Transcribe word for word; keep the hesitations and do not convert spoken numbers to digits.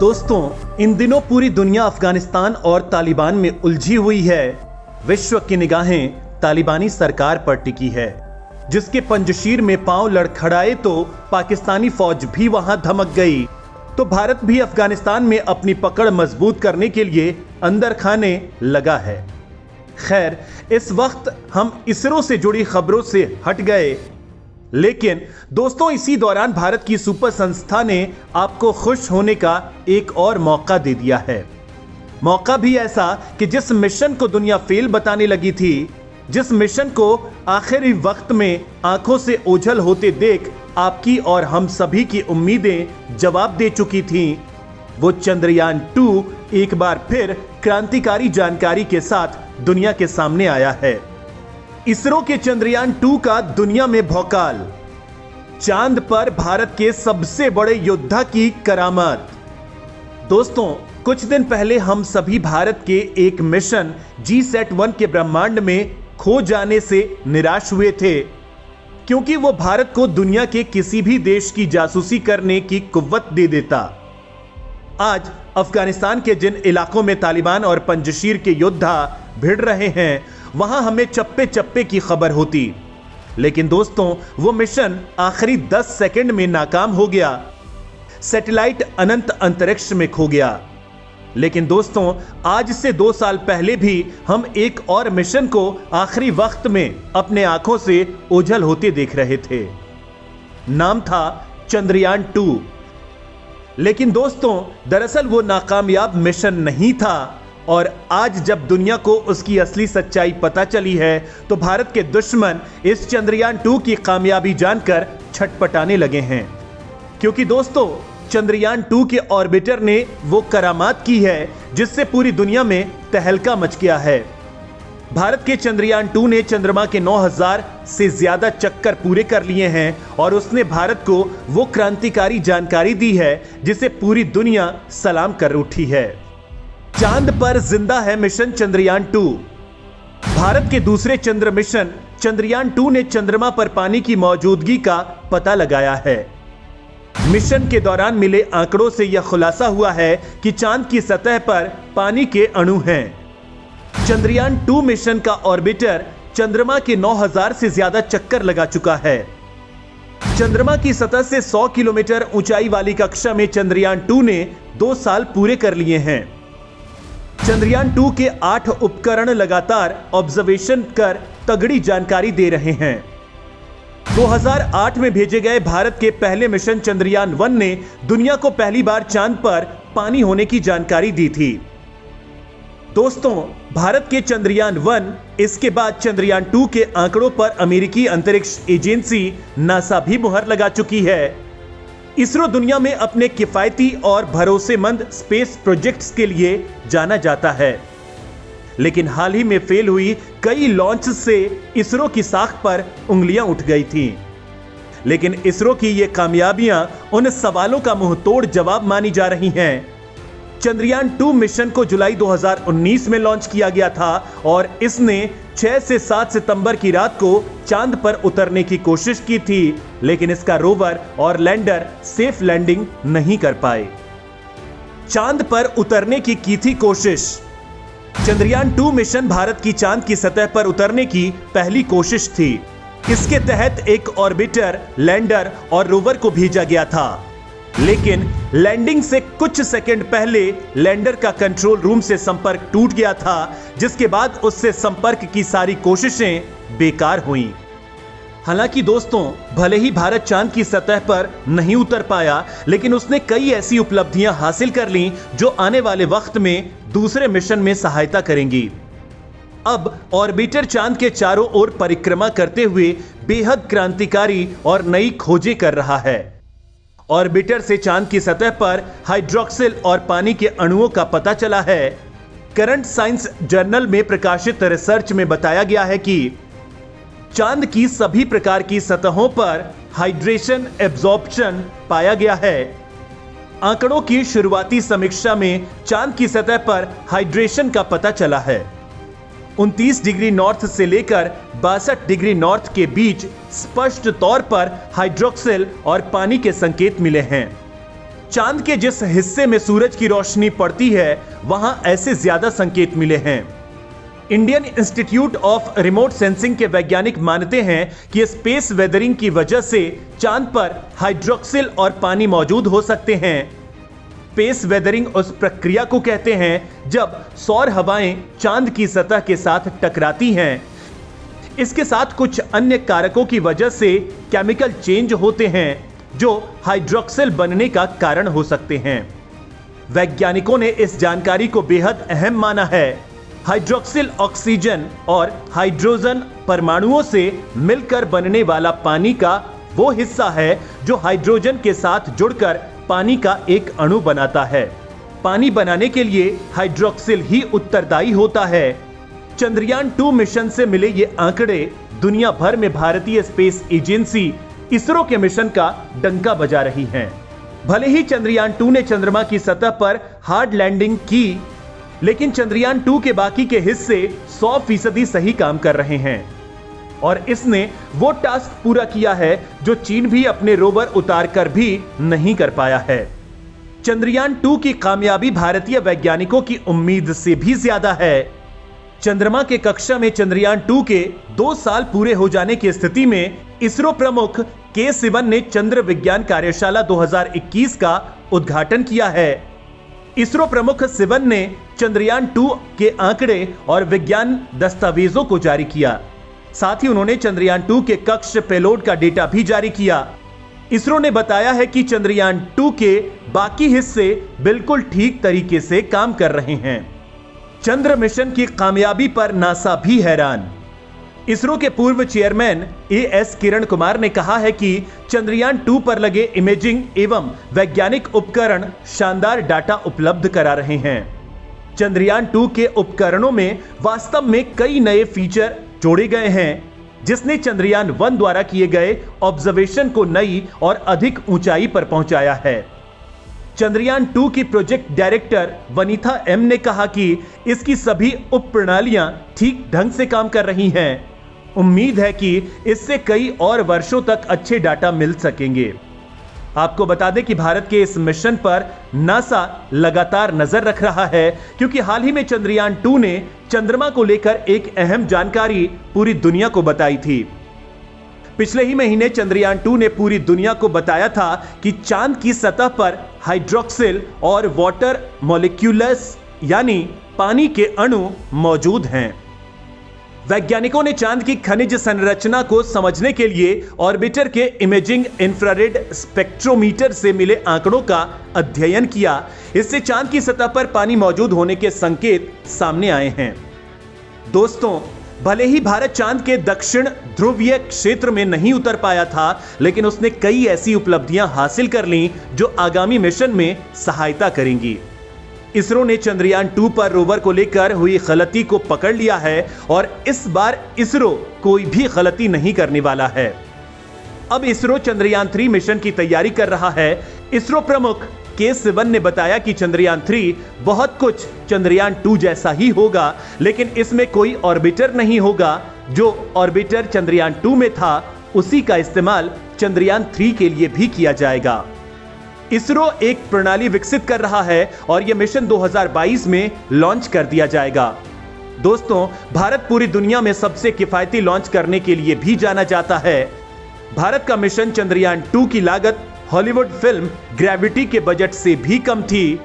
दोस्तों, इन दिनों पूरी दुनिया अफगानिस्तान और तालिबान में उलझी हुई है। विश्व की निगाहें तालिबानी सरकार पर टिकी है, जिसके पंजशीर में पांव लड़खड़ाए तो पाकिस्तानी फौज भी वहां धमक गई। तो भारत भी अफगानिस्तान में अपनी पकड़ मजबूत करने के लिए अंदर खाने लगा है। खैर, इस वक्त हम इसरो से जुड़ी खबरों से हट गए, लेकिन दोस्तों इसी दौरान भारत की सुपर संस्था ने आपको खुश होने का एक और मौका दे दिया है। मौका भी ऐसा कि जिस मिशन को दुनिया फेल बताने लगी थी, जिस मिशन को आखिरी वक्त में आंखों से ओझल होते देख आपकी और हम सभी की उम्मीदें जवाब दे चुकी थीं, वो चंद्रयान टू एक बार फिर क्रांतिकारी जानकारी के साथ दुनिया के सामने आया है। इसरो के चंद्रयान टू का दुनिया में भौकाल, चांद पर भारत के सबसे बड़े योद्धा की करामात। दोस्तों, कुछ दिन पहले हम सभी भारत के एक मिशन जीसेट वन के ब्रह्मांड में खो जाने से निराश हुए थे, क्योंकि वो भारत को दुनिया के किसी भी देश की जासूसी करने की कुव्वत दे देता। आज अफगानिस्तान के जिन इलाकों में तालिबान और पंजशीर के योद्धा भिड़ रहे हैं, वहां हमें चप्पे चप्पे की खबर होती, लेकिन दोस्तों वो मिशन आखिरी दस सेकंड में नाकाम हो गया। सैटेलाइट अनंत अंतरिक्ष में खो गया। लेकिन दोस्तों, आज से दो साल पहले भी हम एक और मिशन को आखिरी वक्त में अपने आंखों से ओझल होते देख रहे थे। नाम था चंद्रयान टू। लेकिन दोस्तों, दरअसल वो नाकामयाब मिशन नहीं था, और आज जब दुनिया को उसकी असली सच्चाई पता चली है तो भारत के दुश्मन इस चंद्रयान टू की कामयाबी जानकर छटपटाने लगे हैं, क्योंकि दोस्तों चंद्रयान टू के ऑर्बिटर ने वो करामात की है जिससे पूरी दुनिया में तहलका मच गया है। भारत के चंद्रयान टू ने चंद्रमा के नौ हज़ार से ज्यादा चक्कर पूरे कर लिए हैं, और उसने भारत को वो क्रांतिकारी जानकारी दी है जिसे पूरी दुनिया सलाम कर उठी है। चांद पर जिंदा है मिशन चंद्रयान टू। भारत के दूसरे चंद्र मिशन चंद्रयान टू ने चंद्रमा पर पानी की मौजूदगी का पता लगाया है। मिशन के दौरान मिले आंकड़ों से यह खुलासा हुआ है कि चांद की सतह पर पानी के अणु हैं। चंद्रयान टू मिशन का ऑर्बिटर चंद्रमा के नौ हज़ार से ज्यादा चक्कर लगा चुका है। चंद्रमा की सतह से सौ किलोमीटर ऊंचाई वाली कक्षा में चंद्रयान टू ने दो साल पूरे कर लिए हैं। चंद्रयान टू के आठ उपकरण लगातार ऑब्जर्वेशन कर तगड़ी जानकारी दे रहे हैं। दो हज़ार आठ में भेजे गए भारत के पहले मिशन चंद्रयान वन ने दुनिया को पहली बार चांद पर पानी होने की जानकारी दी थी। दोस्तों, भारत के चंद्रयान वन, इसके बाद चंद्रयान टू के आंकड़ों पर अमेरिकी अंतरिक्ष एजेंसी नासा भी मुहर लगा चुकी है। इसरो दुनिया में अपने किफायती और भरोसेमंद स्पेस प्रोजेक्ट्स के लिए जाना जाता है, लेकिन हाल ही में फेल हुई कई लॉन्च से इसरो की साख पर उंगलियां उठ गई थीं। लेकिन इसरो की ये कामयाबियां उन सवालों का मुंहतोड़ जवाब मानी जा रही हैं। चंद्रयान टू मिशन को जुलाई दो हज़ार उन्नीस में लॉन्च किया गया था, और इसने छह से सात सितंबर की रात को चांद पर उतरने की कोशिश की थी, लेकिन इसका रोवर और लैंडर सेफ लैंडिंग नहीं कर पाए। चांद पर उतरने की की थी कोशिश। चंद्रयान टू मिशन भारत की चांद की सतह पर उतरने की पहली कोशिश थी। इसके तहत एक ऑर्बिटर, लैंडर और रोवर को भेजा गया था, लेकिन लैंडिंग से कुछ सेकंड पहले लैंडर का कंट्रोल रूम से संपर्क टूट गया था, जिसके बाद उससे संपर्क की सारी कोशिशें बेकार हुईं। हालांकि दोस्तों, भले ही भारत चांद की सतह पर नहीं उतर पाया, लेकिन उसने कई ऐसी उपलब्धियां हासिल कर लीं जो आने वाले वक्त में दूसरे मिशन में सहायता करेंगी। अब ऑर्बिटर चांद के चारों ओर परिक्रमा करते हुए बेहद क्रांतिकारी और नई खोजें कर रहा है। ऑर्बिटर से चांद की सतह पर हाइड्रोक्सिल और पानी के अणुओं का पता चला है। करंट साइंस जर्नल में प्रकाशित रिसर्च में बताया गया है कि चांद की सभी प्रकार की सतहों पर हाइड्रेशन एब्जॉर्प्शन पाया गया है। आंकड़ों की शुरुआती समीक्षा में चांद की सतह पर हाइड्रेशन का पता चला है। उनतीस डिग्री नॉर्थ से लेकर बासठ डिग्री नॉर्थ के बीच स्पष्ट तौर पर हाइड्रोक्सिल और पानी के संकेत मिले हैं। चांद के जिस हिस्से में सूरज की रोशनी पड़ती है वहां ऐसे ज्यादा संकेत मिले हैं। Indian institute of remote sensing के वैज्ञानिक मानते हैं कि स्पेस वेदरिंग की वजह से चांद पर हाइड्रोक्सिल और पानी मौजूद हो सकते हैं। स्पेस वेदरिंग उस प्रक्रिया को कहते हैं जब सौर हवाएं चांद की सतह के साथ टकराती हैं। इसके साथ कुछ अन्य कारकों की वजह से केमिकल चेंज होते हैं जो हाइड्रोक्सिल बनने का कारण हो सकते हैं। वैज्ञानिकों ने इस जानकारी को बेहद अहम माना है। हाइड्रोक्सिल ऑक्सीजन और हाइड्रोजन परमाणुओं से मिलकर बनने वाला पानी का वो हिस्सा है जो हाइड्रोजन के साथ जुड़कर पानी का एक अणु बनाता है। पानी बनाने के लिए हाइड्रोक्सिल ही उत्तरदायी होता है। चंद्रयान टू मिशन से मिले ये आंकड़े दुनिया भर में भारतीय स्पेस एजेंसी इसरो के मिशन का डंका बजा रही हैं। भले ही चंद्रयान टू ने चंद्रमा की सतह पर हार्ड लैंडिंग की, लेकिन चंद्रयान टू के बाकी के हिस्से सौ फीसदी सही काम कर रहे हैं और इसने वो टास्क पूरा किया है जो चीन भी अपने रोवर उतारकर भी नहीं कर पाया है। चंद्रयान टू की कामयाबी भारतीय वैज्ञानिकों की उम्मीद से भी ज्यादा है। चंद्रमा के कक्षा में चंद्रयान टू के दो साल पूरे हो जाने की स्थिति में इसरो प्रमुख के सिवन ने चंद्र विज्ञान कार्यशाला दो हज़ार इक्कीस का उद्घाटन किया है। इसरो प्रमुख सिवन ने चंद्रयान टू के आंकड़े और विज्ञान दस्तावेजों को जारी किया। साथ ही उन्होंने चंद्रयान टू के कक्ष पेलोड का डेटा भी जारी किया। इसरो ने बताया है कि चंद्रयान टू के बाकी हिस्से बिल्कुल ठीक तरीके से काम कर रहे हैं। चंद्र मिशन की कामयाबी पर नासा भी हैरान। इसरो के पूर्व chairman A S Kiran Kumar ने कहा है कि चंद्रयान टू पर लगे इमेजिंग एवं वैज्ञानिक उपकरण शानदार डाटा उपलब्ध करा रहे हैं। चंद्रयान टू के उपकरणों में वास्तव में कई नए फीचर जोड़े गए हैं, जिसने चंद्रयान वन द्वारा किए गए ऑब्जर्वेशन को नई और अधिक ऊंचाई पर पहुंचाया है। चंद्रयान टू की प्रोजेक्ट डायरेक्टर वनीता एम ने कहा कि इसकी सभी उप प्रणालियां ठीक ढंग से काम कर रही हैं। उम्मीद है कि इससे कई और वर्षों तक अच्छे डाटा मिल सकेंगे। आपको बता दें कि भारत के इस मिशन पर नासा लगातार नजर रख रहा है, क्योंकि हाल ही में चंद्रयान टू ने चंद्रमा को लेकर एक अहम जानकारी पूरी दुनिया को बताई थी। पिछले ही महीने चंद्रयान टू ने पूरी दुनिया को बताया था कि चांद की सतह पर हाइड्रोक्सिल और वाटर मॉलिक्यूल्स यानी पानी के अणु मौजूद हैं। वैज्ञानिकों ने चांद की खनिज संरचना को समझने के लिए ऑर्बिटर के इमेजिंग इंफ्रारेड स्पेक्ट्रोमीटर से मिले आंकड़ों का अध्ययन किया। इससे चांद की सतह पर पानी मौजूद होने के संकेत सामने आए हैं। दोस्तों, भले ही भारत चांद के दक्षिण ध्रुवीय क्षेत्र में नहीं उतर पाया था, लेकिन उसने कई ऐसी उपलब्धियां हासिल कर लीं जो आगामी मिशन में सहायता करेंगी। इसरो ने चंद्रयान टू पर रोवर को लेकर हुई गलती को पकड़ लिया है और इस बार इसरो कोई भी गलती नहीं करने वाला है। अब इसरो चंद्रयान थ्री मिशन की तैयारी कर रहा है। इसरो प्रमुख के सिवन ने बताया कि चंद्रयान थ्री बहुत कुछ चंद्रयान टू जैसा ही होगा, लेकिन इसमें कोई ऑर्बिटर नहीं होगा। जो ऑर्बिटर चंद्रयान टू में था उसी का इस्तेमाल चंद्रयान थ्री के लिए भी किया जाएगा। इसरो एक प्रणाली विकसित कर रहा है और यह मिशन दो हज़ार बाईस में लॉन्च कर दिया जाएगा। दोस्तों, भारत पूरी दुनिया में सबसे किफायती लॉन्च करने के लिए भी जाना जाता है। भारत का मिशन चंद्रयान टू की लागत हॉलीवुड फिल्म ग्रेविटी के बजट से भी कम थी।